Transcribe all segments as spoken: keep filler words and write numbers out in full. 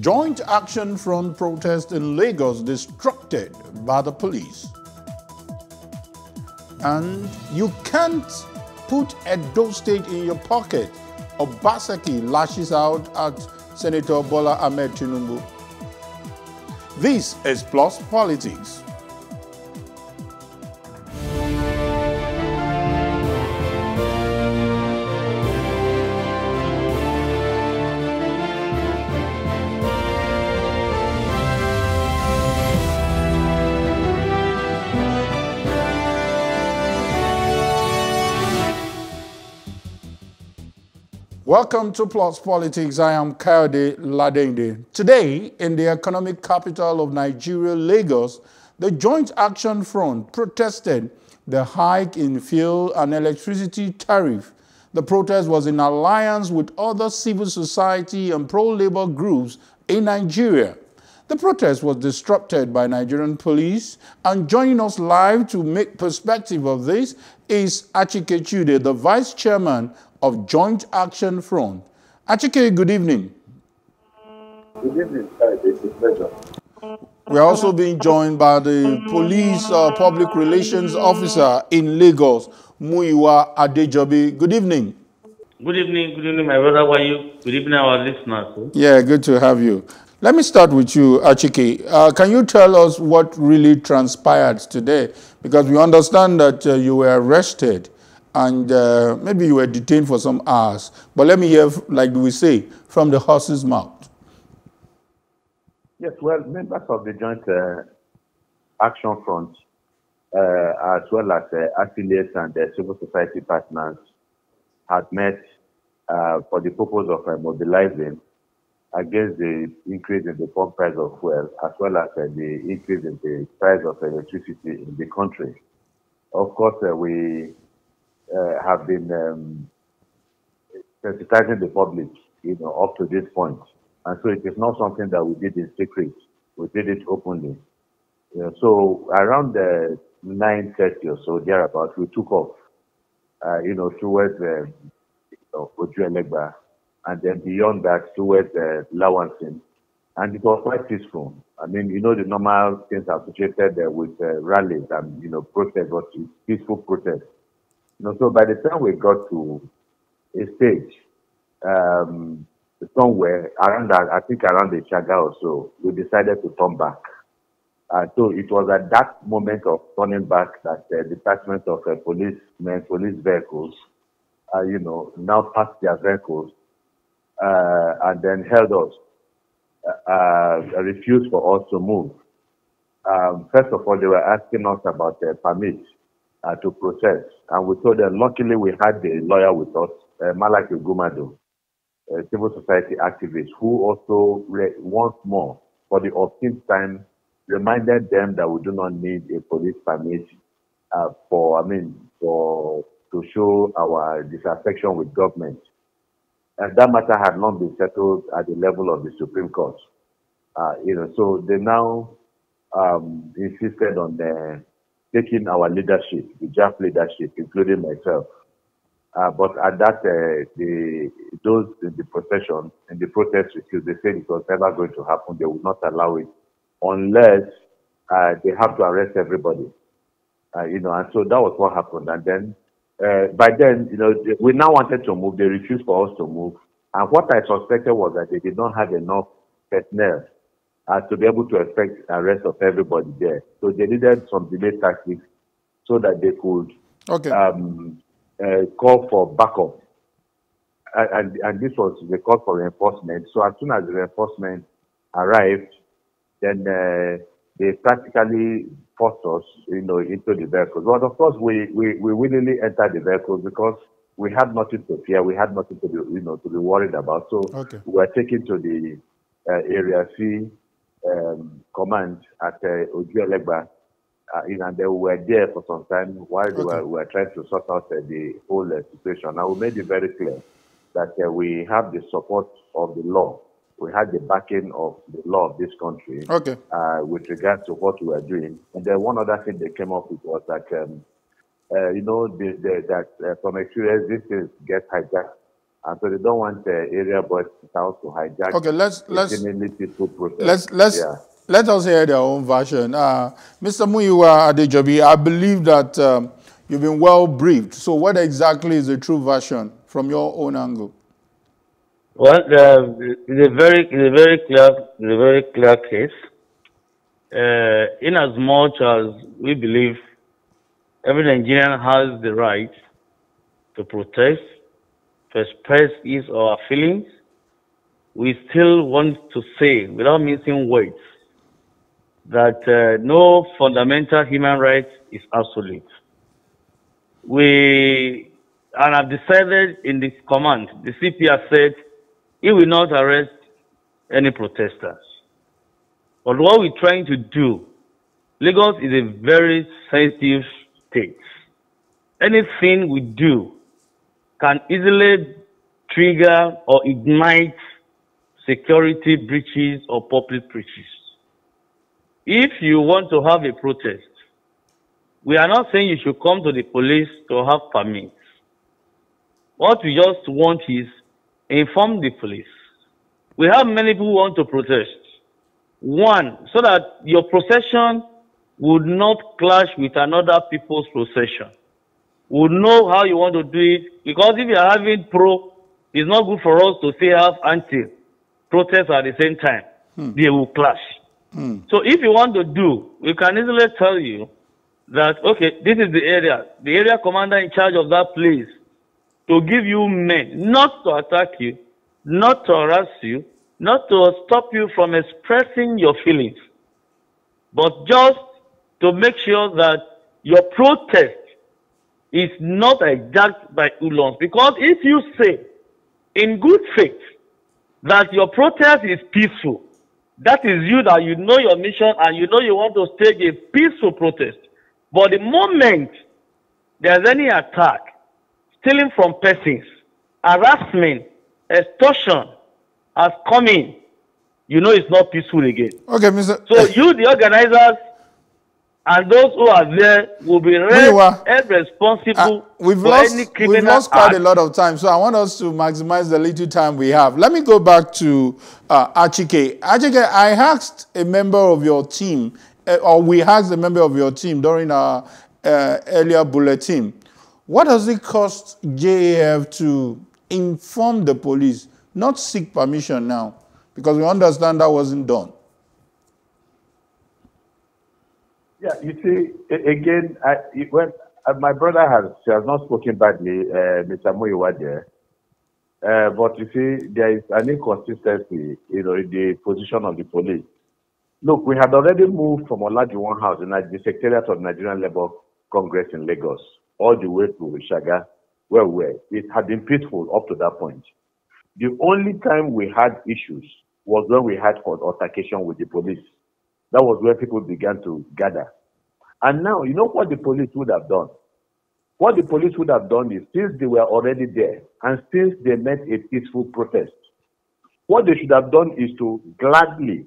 Joint Action Front protest in Lagos distracted by the police. And you can't put Edo State in your pocket. Obaseki lashes out at Senator Bola Ahmed Tinubu. This is Plus Politics. Welcome to Plus Politics. I am Kayode Ladeinde. Today, in the economic capital of Nigeria, Lagos, the Joint Action Front protested the hike in fuel and electricity tariff. The protest was in alliance with other civil society and pro-labor groups in Nigeria. The protest was disrupted by Nigerian police, and joining us live to make perspective of this is Achike Chude, the Vice Chairman of Joint Action Front. Achike, good evening. Good evening, it's a pleasure. We're also being joined by the police uh, public relations officer in Lagos, Muyiwa Adejobi. Good evening. Good evening, good evening, my brother. How are you? Good evening, our listeners. Yeah, good to have you. Let me start with you, Achike. Uh, can you tell us what really transpired today? Because we understand that uh, you were arrested, and uh, maybe you were detained for some hours. But let me hear, like we say, from the horse's mouth. Yes, well, members of the Joint uh, Action Front, uh, as well as uh, affiliates and uh, civil society partners, had met uh, for the purpose of uh, mobilizing against the increase in the pump price of fuel, as well as uh, the increase in the price of electricity in the country. Of course, uh, we... Uh, have been um, sensitizing the public, you know, up to this point. And so it is not something that we did in secret. We did it openly. You know, so around uh, nine thirty or so, thereabouts, we took off, uh, you know, towards uh, you know, Ojuelegba, and then beyond that, towards uh, Lawansin. And it was quite peaceful. I mean, you know, the normal things associated uh, with uh, rallies and, you know, protests, but peaceful protests. You know, so by the time we got to a stage, um, somewhere around that, I think around the Chaga or so, we decided to turn back. Uh, so it was at that moment of turning back that the uh, department of uh, police, men, police vehicles, uh, you know, now passed their vehicles uh, and then held us, uh, uh, refused for us to move. Um, first of all, they were asking us about uh, permits. Uh, to process, and we told them, luckily we had the lawyer with us, uh, Mallam Gumado, a civil society activist, who also once more, for the obscene time, reminded them that we do not need a police permit uh, for, I mean, for to show our disaffection with government. And that matter had not been settled at the level of the Supreme Court. Uh, you know, so they now um, insisted on the taking our leadership, the J A F leadership, including myself. Uh, but at that, uh, the, those in the procession, in the protest, because they said it was never going to happen, they would not allow it unless uh, they have to arrest everybody. Uh, you know, and so that was what happened. And then, uh, by then, you know, we now wanted to move. They refused for us to move. And what I suspected was that they did not have enough personnel Uh, to be able to effect arrest of everybody there. So they needed some delay tactics so that they could okay. um, uh, call for backup. And, and, and this was the call for reinforcement. So as soon as the reinforcement arrived, then uh, they practically forced us, you know, into the vehicles. But of course, we, we, we willingly entered the vehicles because we had nothing to fear. We had nothing to be, you know, to be worried about. So okay. we were taken to the uh, Area C Um, command at uh, Ojuelegba, uh, and they were there for some time while okay. they were, were trying to sort out uh, the whole uh, situation. Now, we made it very clear that uh, we have the support of the law. We had the backing of the law of this country okay. uh, with regard to what we were doing. And then one other thing they came up with was that, um, uh, you know, the, the, that uh, from experience, this is get hijacked And so they don't want the area boys to hijack. Okay, let's let's let's let's yeah. let us hear their own version. Uh, Mister Muyiwa Adejobi, I believe that um, you've been well briefed. So, what exactly is the true version from your own angle? Well, uh, it's a very, it's a very clear, it's a very clear case. Uh, in as much as we believe every Nigerian has the right to protest, to express his or her feelings, we still want to say, without missing words, that uh, no fundamental human right is absolute. We, and I've decided in this command, the C P has said he will not arrest any protesters. But what we're trying to do, Lagos is a very sensitive state. Anything we do can easily trigger or ignite security breaches or public breaches. If you want to have a protest, we are not saying you should come to the police to have permits. What we just want is inform the police. We have many people who want to protest. One, so that your procession would not clash with another people's procession. We'll know how you want to do it, because if you are having pro, it's not good for us to say have anti protests at the same time. Hmm. They will clash. Hmm. So if you want to do, we can easily tell you that, okay, this is the area, the area commander in charge of that place, to give you men, not to attack you, not to harass you, not to stop you from expressing your feelings, but just to make sure that your protest is not exact by Ulons. Because if you say in good faith that your protest is peaceful, that is you, that you know your mission and you know you want to stage a peaceful protest. But the moment there's any attack, stealing from persons, harassment, extortion has come in, you know it's not peaceful again. Okay, Mister So you, the organizers, and those who are there will be held responsible uh, we've for lost, any criminal We've lost quite act. a lot of time, so I want us to maximize the little time we have. Let me go back to uh, Achike. Achike, I asked a member of your team, uh, or we asked a member of your team during our uh, earlier bulletin, what does it cost J A F to inform the police, not seek permission now? Because we understand that wasn't done. Yeah, you see, again, I, when, uh, my brother has, she has not spoken badly, uh, Mister Muyiwa there. Uh, but you see, there is an inconsistency, you know, in the position of the police. Look, we had already moved from Olajuwon House in the Secretariat of Nigerian Labor Congress in Lagos, all the way to Shaga, where we were. It had been peaceful up to that point. The only time we had issues was when we had altercation with the police. That was where people began to gather. And now, you know what the police would have done? What the police would have done is, since they were already there, and since they met a peaceful protest, what they should have done is to gladly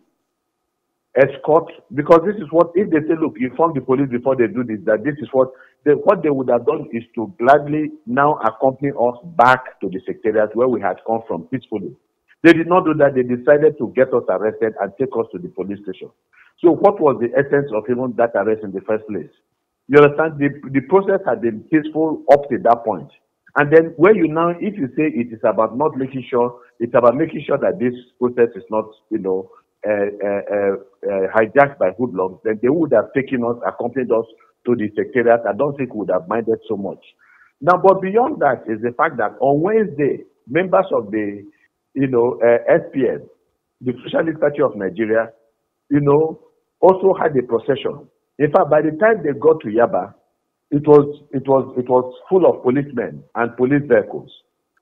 escort, because this is what, if they say, look, inform the police before they do this, that this is what, they, what they would have done is to gladly now accompany us back to the secretariat where we had come from peacefully. They did not do that. They decided to get us arrested and take us to the police station. So what was the essence of even that arrest in the first place? You understand? The, the process had been peaceful up to that point. And then when you now, if you say it is about not making sure, it's about making sure that this process is not, you know, uh, uh, uh, uh, hijacked by hoodlums, then they would have taken us, accompanied us to the secretariat. I don't think we would have minded so much. Now, but beyond that is the fact that on Wednesday, members of the, you know, uh, S P N, the Socialist Party of Nigeria, you know, also had a procession. In fact, by the time they got to Yaba, it was it was it was full of policemen and police vehicles,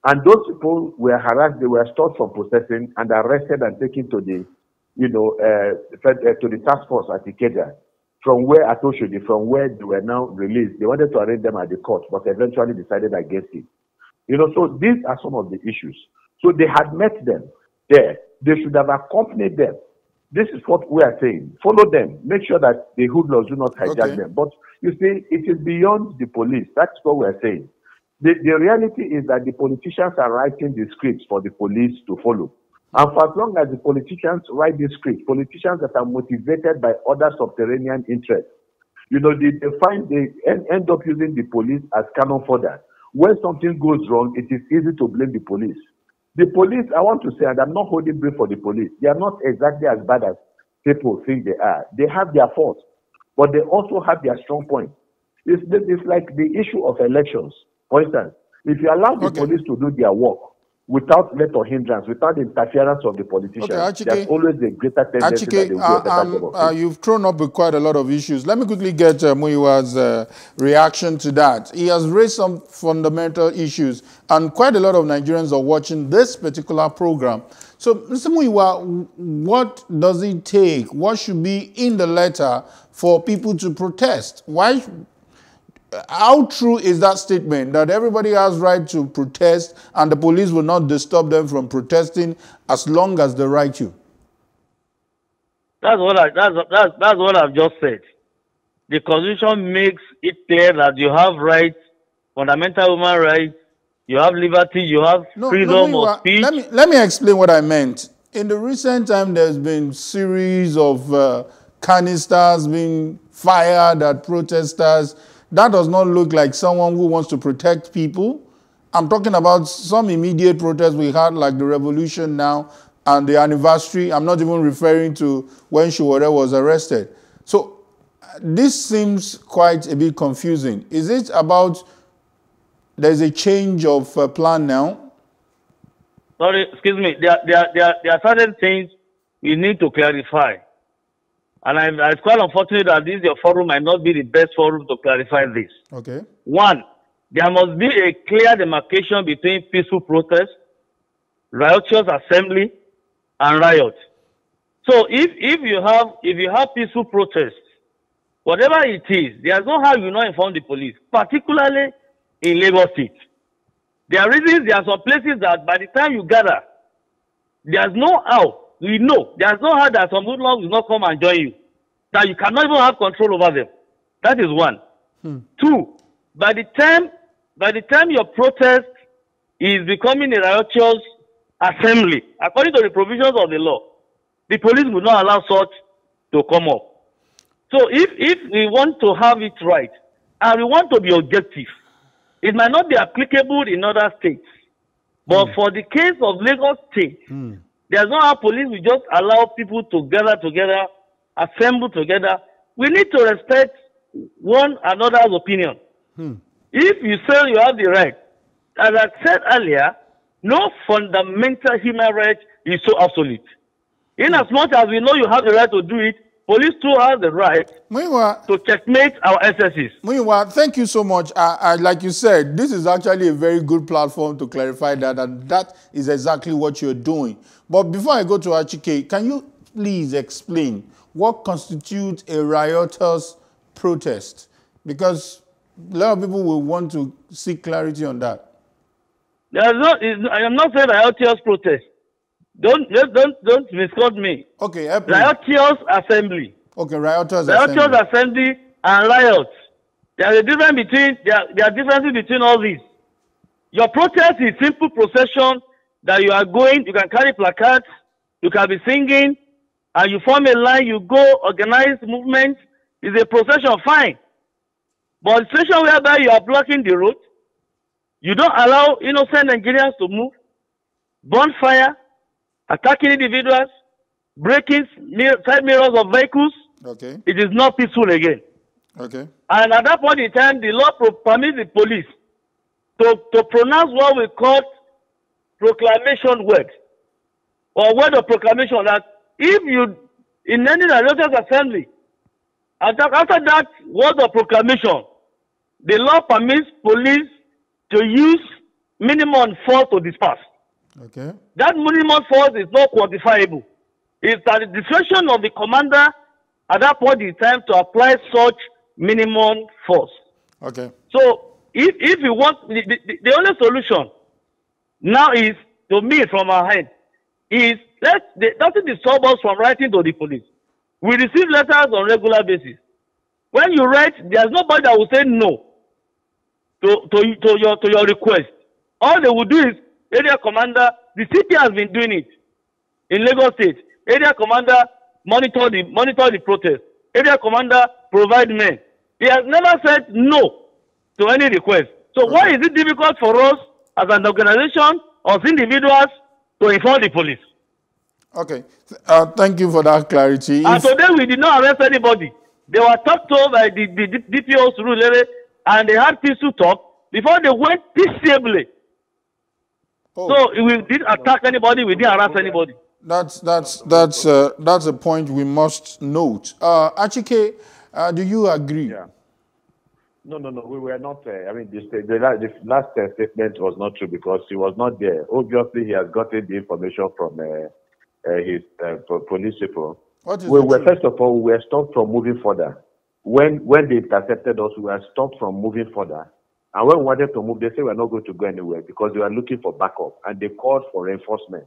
and those people were harassed. They were stopped from processing and arrested and taken to the, you know, uh, to the task force at Ikeja, from where Atoshodi, from where they were now released. They wanted to arrest them at the court, but eventually decided against it. You know, so these are some of the issues. So they had met them there. They should have accompanied them. This is what we are saying. Follow them. Make sure that the hoodlums do not hijack okay. them. But you see, it is beyond the police. That's what we are saying. The, the reality is that the politicians are writing the scripts for the police to follow. And for as long as the politicians write the scripts, politicians that are motivated by other subterranean interests, you know, they, they find they end up using the police as cannon fodder. When something goes wrong, it is easy to blame the police. The police, I want to say, and I'm not holding brief for the police, they are not exactly as bad as people think they are. They have their faults, but they also have their strong points. It's, it's like the issue of elections. For instance, if you allow the okay. police to do their work without let or hindrance, without the interference of the politicians, okay, Achike, there's always a greater tendency Achike, that they will do um, uh, You've thrown up with quite a lot of issues. Let me quickly get uh, Muyiwa's uh, reaction to that. He has raised some fundamental issues, and quite a lot of Nigerians are watching this particular program. So, Mister Muyiwa, what does it take? What should be in the letter for people to protest? Why? How true is that statement that everybody has right to protest and the police will not disturb them from protesting as long as they right you? That's what I, that's, that's, that's what I've just said. The Constitution makes it clear that you have rights, fundamental human rights, you have liberty, you have no, freedom no, of speech. Let me, let me explain what I meant. In the recent time, there's been series of uh, canisters being fired at protesters. That does not look like someone who wants to protect people. I'm talking about some immediate protests we had, like the revolution now and the anniversary. I'm not even referring to when Shuwore was arrested. So this seems quite a bit confusing. Is it about there's a change of uh, plan now? Sorry, excuse me. There, there, there, there are certain things we need to clarify. And I'm, it's quite unfortunate that this your forum might not be the best forum to clarify this. Okay. One, there must be a clear demarcation between peaceful protest, riotous assembly, and riot. So if if you have if you have peaceful protest, whatever it is, there's no how you not inform the police, particularly in Lagos State. There are reasons. There are some places that by the time you gather, there's no how. We know there's no how that some good law will not come and join you, that you cannot even have control over them. That is one. Hmm. Two, by the time by the time your protest is becoming a riotous assembly, according to the provisions of the law, the police will not allow such to come up. So if if we want to have it right and we want to be objective, it might not be applicable in other states. But hmm. for the case of Lagos State, hmm. there's no how police will just allow people to gather together, assemble together. We need to respect one another's opinion. Hmm. If you say you have the right, as I said earlier, no fundamental human right is so absolute. In as much as we know you have the right to do it, police too have the right Muyiwa, to checkmate our excesses. Muyiwa, thank you so much. I, I, like you said, this is actually a very good platform to clarify that, and that is exactly what you're doing. But before I go to Achike, can you please explain what constitutes a riotous protest? Because a lot of people will want to seek clarity on that. There's no, I am not saying riotous protest. Don't just don't don't misquote me. Okay, help riotous me. assembly. Okay, riotous, riotous assembly. assembly and riots. There are a difference between there are, there are differences between all these. Your protest is simple procession that you are going. You can carry placards. You can be singing, and you form a line. You go organize movement. It's a procession, fine. But a situation whereby you are blocking the road, you don't allow innocent Nigerians to move. Bonfire. Attacking individuals, breaking mirror, side mirrors of vehicles, okay. It is not peaceful again. Okay. And at that point in time, the law permits the police to, to pronounce what we call proclamation word, or word of proclamation, that if you, in any religious assembly, after, after that word of proclamation, the law permits police to use minimum force to disperse. Okay. That minimum force is not quantifiable. It's at the discretion of the commander at that point in time to apply such minimum force. Okay. So if if you want the, the, the only solution now is to me from our head is let doesn't disturb us from writing to the police. We receive letters on a regular basis. When you write, there's nobody that will say no to, to, to, your, to your request. All they will do is, area commander, the city has been doing it in Lagos State. Area commander, monitor the, monitor the protest. Area commander, provide men. He has never said no to any request. So why is it difficult for us as an organization or as individuals to inform the police? Okay. Uh, thank you for that clarity. And if... today we did not arrest anybody. They were talked to by the, the, the D P Os rule, and they had peaceful talk before they went peaceably. Oh. So we didn't attack anybody, we didn't harass anybody. That's, that's, that's, uh, that's a point we must note. Uh, Achike, uh, do you agree? Yeah. No, no, no, we were not there. Uh, I mean, this, the, the last uh, statement was not true because he was not there. Obviously, he has gotten the information from uh, uh, his uh, police people. What is we were, first of all, we were stopped from moving further. When, when they intercepted us, we were stopped from moving further. And when we wanted to move, they said we are not going to go anywhere because they were looking for backup. And they called for reinforcement.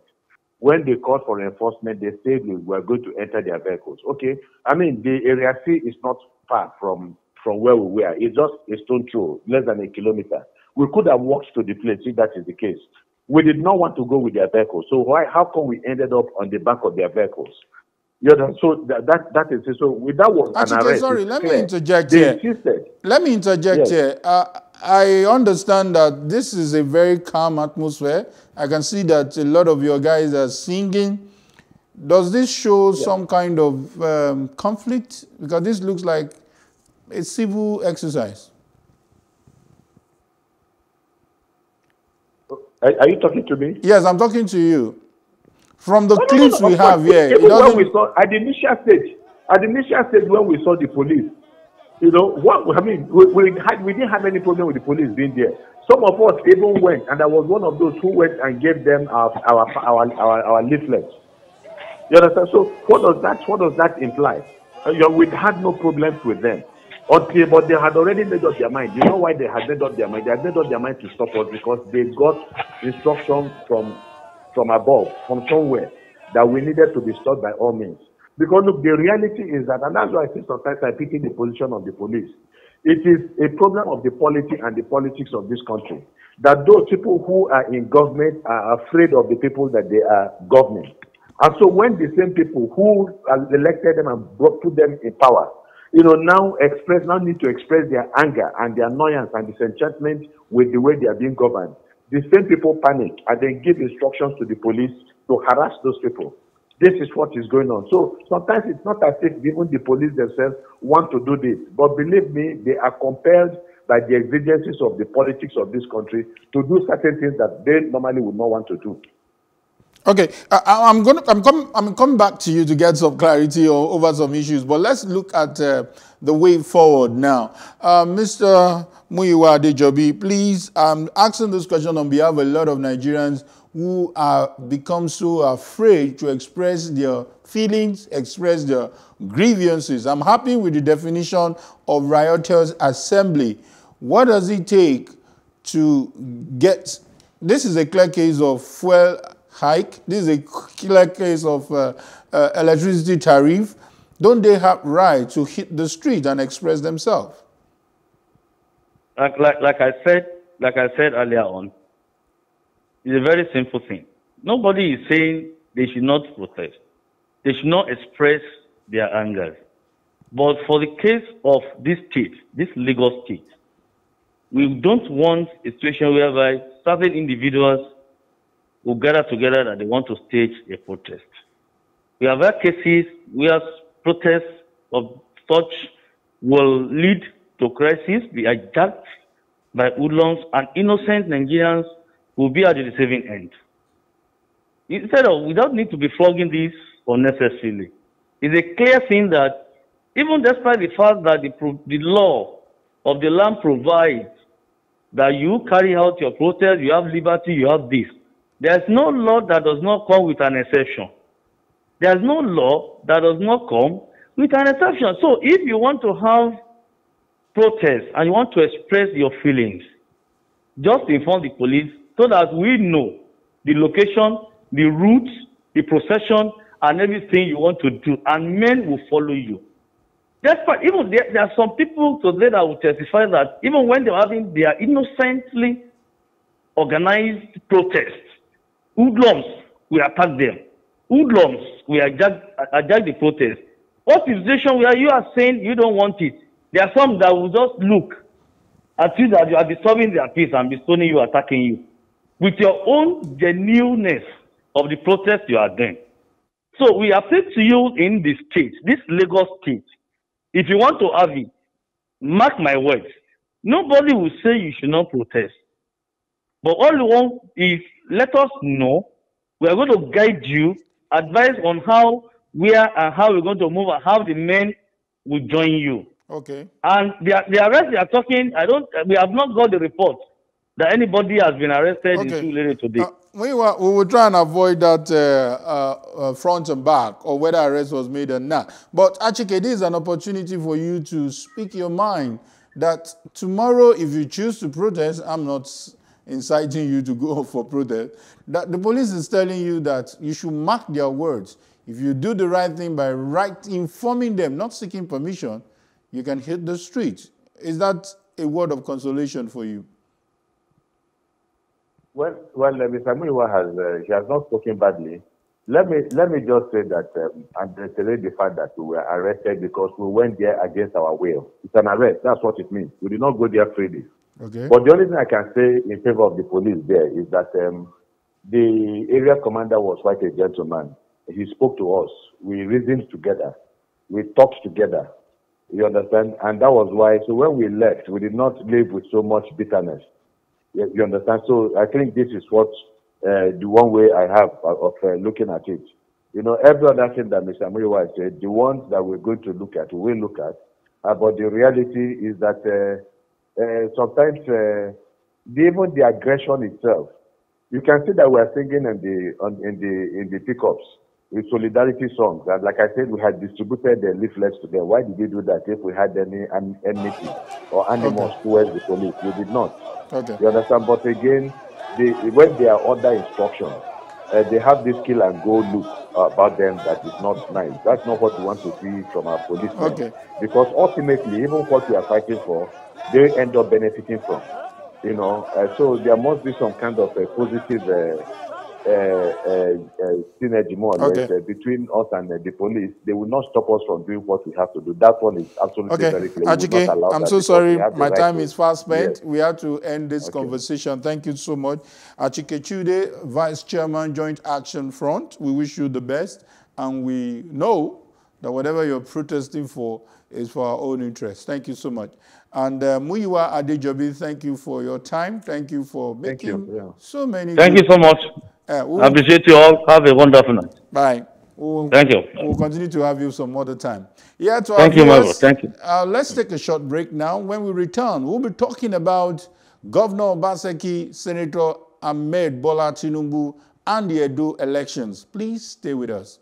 When they called for reinforcement, they said we were going to enter their vehicles. Okay, I mean, the area C is not far from, from where we were. It's just a stone throw, less than a kilometer. We could have walked to the place if that is the case. We did not want to go with their vehicles. So why, how come we ended up on the back of their vehicles? You know, so that, that, that is so. That was an Achike, arrest. Sorry, let me, let me interject here. Let me interject here. I understand that this is a very calm atmosphere. I can see that a lot of your guys are singing. Does this show yeah. some kind of um, conflict? Because this looks like a civil exercise. Are, are you talking to me? Yes, I'm talking to you. From the no, clips no, no, no, we have here. Even when we saw, at the initial stage, at the initial stage when we saw the police, you know, what, I mean, we, we, had, we didn't have any problem with the police being there. Some of us even went, and I was one of those who went and gave them our, our, our, our, our leaflets. You understand? So what does that, what does that imply? Uh, you know, we had no problems with them. Okay, but they had already made up their mind. You know why they had made up their mind? They had made up their mind to stop us because they got instruction from from above, from somewhere, that we needed to be stopped by all means. Because look, the reality is that, and that's why I think sometimes I pity the position of the police. It is a problem of the polity and the politics of this country. That those people who are in government are afraid of the people that they are governing. And so when the same people who elected them and brought, put them in power, you know, now express, now need to express their anger and their annoyance and disenchantment with the way they are being governed. The same people panic and then give instructions to the police to harass those people. This is what is going on. So sometimes it's not as if even the police themselves want to do this. But believe me, they are compelled by the exigencies of the politics of this country to do certain things that they normally would not want to do. Okay, I, I'm going to I'm come, I'm come back to you to get some clarity or over some issues, but let's look at uh, the way forward now. Uh, Mister Muyiwa Adejobi, please, I'm asking this question on behalf of a lot of Nigerians who have become so afraid to express their feelings, express their grievances. I'm happy with the definition of riotous assembly. What does it take to get... This is a clear case of fuel... hike. This is a killer case of uh, uh, electricity tariff. Don't they have right to hit the street and express themselves? Like, like, like I said, like I said earlier on, it's a very simple thing. Nobody is saying they should not protest. They should not express their anger. But for the case of this state, this Lagos state, we don't want a situation whereby certain individuals who gather together that they want to stage a protest. We have had cases where protests of such will lead to crisis, be attacked by hoodlums, and innocent Nigerians will be at the receiving end. Instead of, we don't need to be flogging this unnecessarily. It's a clear thing that even despite the fact that the, pro the law of the land provides that you carry out your protest, you have liberty, you have this. There's no law that does not come with an exception. There's no law that does not come with an exception. So if you want to have protests and you want to express your feelings, just inform the police so that we know the location, the route, the procession, and everything you want to do, and men will follow you. Despite, even there, there are some people today that will testify that even when they're having their innocently organized protests, hoodlums will attack them. Hoodlums will hijack, hijack the protest. What situation where you are saying you don't want it? There are some that will just look at you that you are disturbing their peace and be stoning you, attacking you, with your own genuineness of the protest you are doing. So we appeal to you in this state, this Lagos state. If you want to have it, mark my words, nobody will say you should not protest. But all you want is let us know. We are going to guide you, advise on how, where, and how we're going to move, and how the men will join you. Okay. And the, the arrest they are talking, I don't. We have not got the report that anybody has been arrested okay. in Tulare today. Uh, we, were, we will try and avoid that uh, uh, uh, front and back, or whether arrest was made or not. But Achike, this is an opportunity for you to speak your mind. That tomorrow, if you choose to protest, I'm not inciting you to go for protest. That the police is telling you that you should mark their words. If you do the right thing by right informing them, not seeking permission, you can hit the street. Is that a word of consolation for you? Well, well, uh, Mister Muyiwa has uh, she has not spoken badly. Let me let me just say that um, and reiterate the fact that we were arrested because we went there against our will. It's an arrest. That's what it means. We did not go there freely. Okay. But the only thing I can say in favor of the police there is that um, the area commander was quite a gentleman. He spoke to us. We reasoned together. We talked together. You understand? And that was why, so when we left, we did not live with so much bitterness. You, you understand? So I think this is what uh, the one way I have of uh, looking at it. You know, every other thing that Mister Muyiwa said, the ones that we're going to look at, we will look at. Uh, but the reality is that uh, uh, sometimes uh, even the aggression itself, you can see that we are singing in the on, in the in the pickups with solidarity songs. And like I said, we had distributed the leaflets to them. Why did we do that if we had any enmity or animals okay. towards the police? We did not. Okay. You understand? But again, they, when they are under instruction, uh, they have this kill and go look uh, about them that is not nice. That's not what we want to see from our policemen. Okay. Because ultimately, even what we are fighting for, they end up benefiting from. You know, uh, so there must be some kind of a positive uh, Uh, uh, uh, synergy more or less, okay. uh, between us and uh, the police. They will not stop us from doing what we have to do. That one is absolutely okay. very clear. Achike, I'm so sorry. My time right is fast spent. Yes. We have to end this okay. conversation. Thank you so much. Achike Chude, Vice Chairman, Joint Action Front. We wish you the best. And we know that whatever you're protesting for is for our own interest. Thank you so much. And uh, Muyiwa Adejobi, thank you for your time. Thank you for making you. Yeah. so many... Thank good. you so much. Uh, we'll, I appreciate you all. Have a wonderful night. Bye. We'll, Thank you. We'll continue to have you some other time. Yeah, to Thank you, Margo. Thank you. Uh, let's take a short break now. When we return, we'll be talking about Governor Obaseki, Senator Ahmed Bola Tinubu, and the Edo elections. Please stay with us.